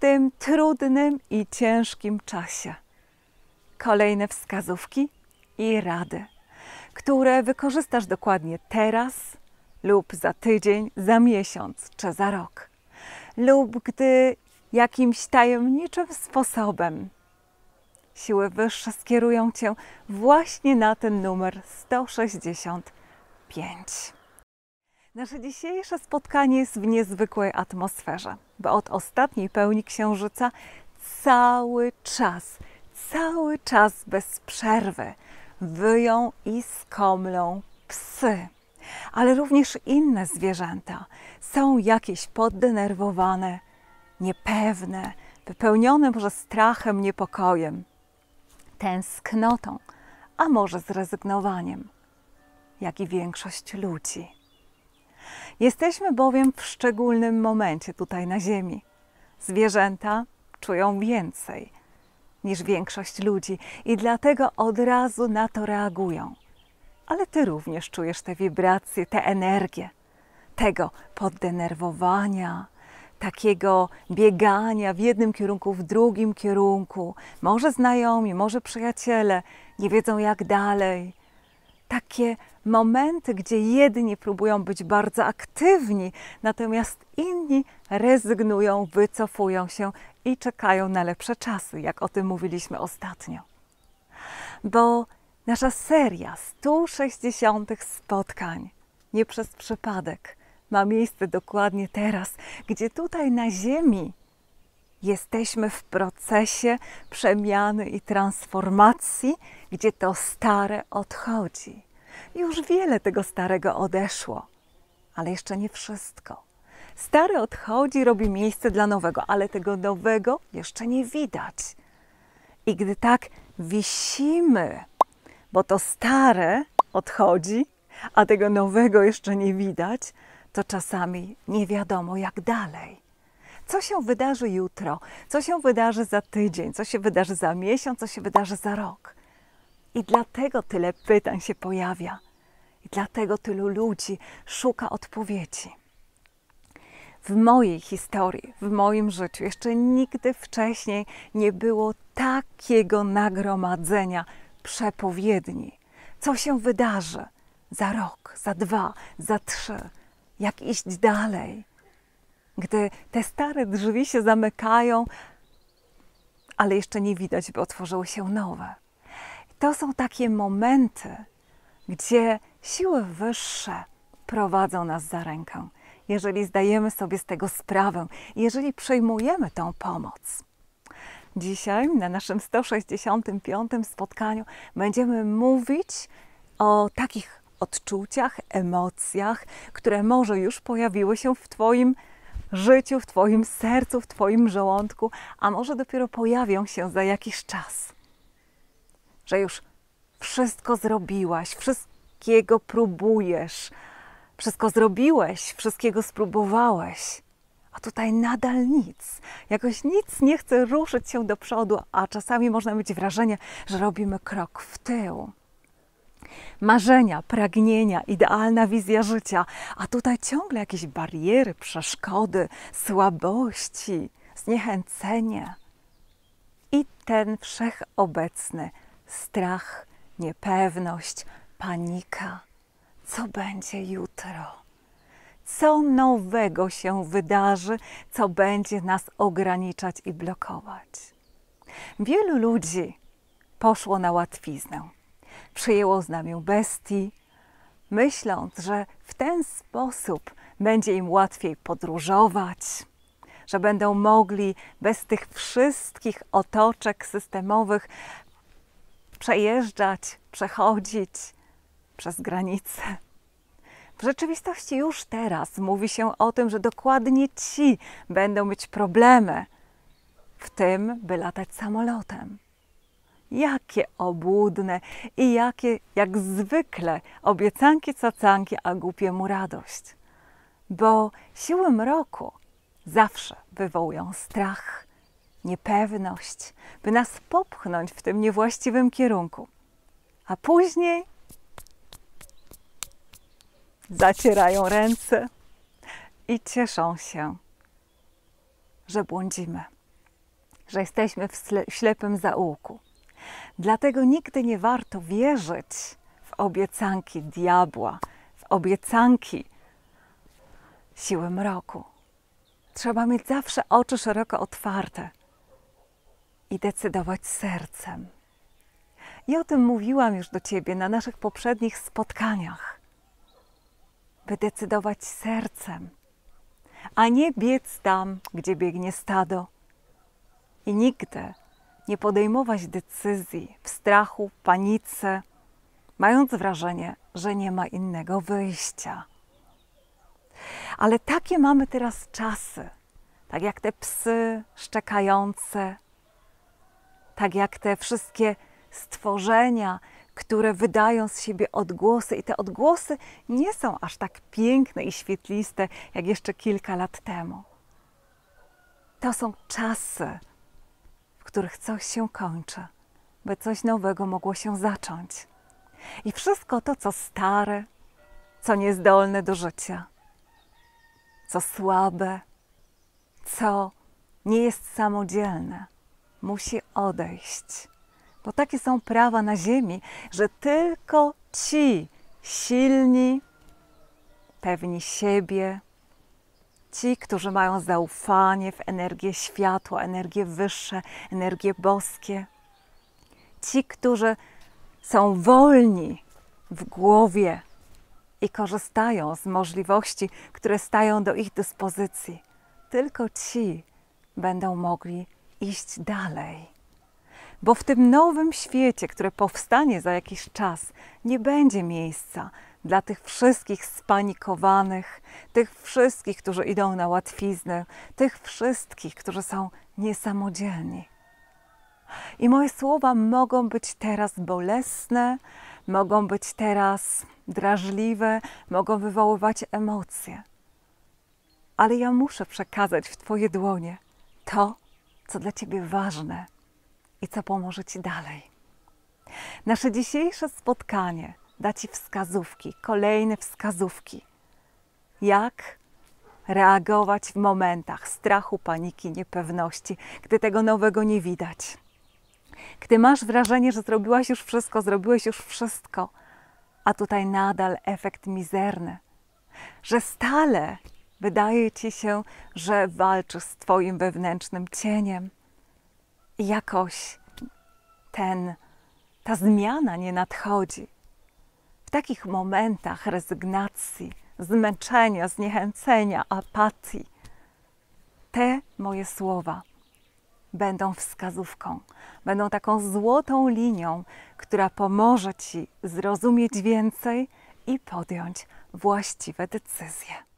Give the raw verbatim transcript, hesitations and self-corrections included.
tym trudnym i ciężkim czasie. Kolejne wskazówki i rady, które wykorzystasz dokładnie teraz lub za tydzień, za miesiąc czy za rok, lub gdy jakimś tajemniczym sposobem siły wyższe skierują Cię właśnie na ten numer sto sześćdziesiąt pięć. Nasze dzisiejsze spotkanie jest w niezwykłej atmosferze, bo od ostatniej pełni Księżyca cały czas, cały czas bez przerwy wyją i skomlą psy, ale również inne zwierzęta są jakieś poddenerwowane, niepewne, wypełnione może strachem, niepokojem, tęsknotą, a może zrezygnowaniem, jak i większość ludzi. Jesteśmy bowiem w szczególnym momencie tutaj na Ziemi. Zwierzęta czują więcej niż większość ludzi i dlatego od razu na to reagują. Ale Ty również czujesz te wibracje, tę energię, tego poddenerwowania, takiego biegania w jednym kierunku, w drugim kierunku. Może znajomi, może przyjaciele nie wiedzą jak dalej. Takie momenty, gdzie jedni próbują być bardzo aktywni, natomiast inni rezygnują, wycofują się i czekają na lepsze czasy, jak o tym mówiliśmy ostatnio. Bo nasza seria stu sześćdziesięciu spotkań nie przez przypadek ma miejsce dokładnie teraz, gdzie tutaj na Ziemi jesteśmy w procesie przemiany i transformacji, gdzie to stare odchodzi. Już wiele tego starego odeszło, ale jeszcze nie wszystko. Stare odchodzi, robi miejsce dla nowego, ale tego nowego jeszcze nie widać. I gdy tak wisimy, bo to stare odchodzi, a tego nowego jeszcze nie widać, to czasami nie wiadomo jak dalej. Co się wydarzy jutro, co się wydarzy za tydzień, co się wydarzy za miesiąc, co się wydarzy za rok. I dlatego tyle pytań się pojawia. I dlatego tylu ludzi szuka odpowiedzi. W mojej historii, w moim życiu jeszcze nigdy wcześniej nie było takiego nagromadzenia przepowiedni. Co się wydarzy za rok, za dwa, za trzy, jak iść dalej. Gdy te stare drzwi się zamykają, ale jeszcze nie widać, by otworzyły się nowe. To są takie momenty, gdzie siły wyższe prowadzą nas za rękę, jeżeli zdajemy sobie z tego sprawę, jeżeli przyjmujemy tą pomoc. Dzisiaj na naszym sto sześćdziesiątym piątym spotkaniu będziemy mówić o takich odczuciach, emocjach, które może już pojawiły się w Twoim życiu, w Twoim sercu, w Twoim żołądku, a może dopiero pojawią się za jakiś czas. Że już wszystko zrobiłaś, wszystkiego próbujesz, wszystko zrobiłeś, wszystkiego spróbowałeś, a tutaj nadal nic. Jakoś nic nie chce ruszyć się do przodu, a czasami można mieć wrażenie, że robimy krok w tył. Marzenia, pragnienia, idealna wizja życia, a tutaj ciągle jakieś bariery, przeszkody, słabości, zniechęcenie i ten wszechobecny strach, niepewność, panika. Co będzie jutro? Co nowego się wydarzy, co będzie nas ograniczać i blokować? Wielu ludzi poszło na łatwiznę. Przyjęło znamię bestii, myśląc, że w ten sposób będzie im łatwiej podróżować, że będą mogli bez tych wszystkich otoczek systemowych przejeżdżać, przechodzić przez granice. W rzeczywistości już teraz mówi się o tym, że dokładnie ci będą mieć problemy w tym, by latać samolotem. Jakie obłudne i jakie, jak zwykle, obiecanki, cacanki, a głupie mu radość. Bo siły mroku zawsze wywołują strach, niepewność, by nas popchnąć w tym niewłaściwym kierunku. A później zacierają ręce i cieszą się, że błądzimy, że jesteśmy w ślepym zaułku. Dlatego nigdy nie warto wierzyć w obiecanki diabła, w obiecanki siły mroku. Trzeba mieć zawsze oczy szeroko otwarte i decydować sercem. I o tym mówiłam już do Ciebie na naszych poprzednich spotkaniach. By decydować sercem, a nie biec tam, gdzie biegnie stado. I nigdy nie podejmować decyzji w strachu, panice, mając wrażenie, że nie ma innego wyjścia. Ale takie mamy teraz czasy, tak jak te psy szczekające, tak jak te wszystkie stworzenia, które wydają z siebie odgłosy. I te odgłosy nie są aż tak piękne i świetliste, jak jeszcze kilka lat temu. To są czasy, w których coś się kończy, by coś nowego mogło się zacząć. I wszystko to, co stare, co niezdolne do życia, co słabe, co nie jest samodzielne, musi odejść. Bo takie są prawa na ziemi, że tylko ci silni, pewni siebie, ci, którzy mają zaufanie w energię światła, energię wyższe, energię boskie, ci, którzy są wolni w głowie i korzystają z możliwości, które stają do ich dyspozycji, tylko ci będą mogli iść dalej. Bo w tym nowym świecie, które powstanie za jakiś czas, nie będzie miejsca dla tych wszystkich spanikowanych, tych wszystkich, którzy idą na łatwiznę, tych wszystkich, którzy są niesamodzielni. I moje słowa mogą być teraz bolesne, mogą być teraz drażliwe, mogą wywoływać emocje. Ale ja muszę przekazać w Twoje dłonie to, co dla Ciebie ważne. I co pomoże Ci dalej. Nasze dzisiejsze spotkanie da Ci wskazówki, kolejne wskazówki, jak reagować w momentach strachu, paniki, niepewności, gdy tego nowego nie widać. Gdy masz wrażenie, że zrobiłaś już wszystko, zrobiłeś już wszystko, a tutaj nadal efekt mizerny, że stale wydaje Ci się, że walczysz z Twoim wewnętrznym cieniem, i jakoś ten, ta zmiana nie nadchodzi. W takich momentach rezygnacji, zmęczenia, zniechęcenia, apatii, te moje słowa będą wskazówką, będą taką złotą linią, która pomoże Ci zrozumieć więcej i podjąć właściwe decyzje.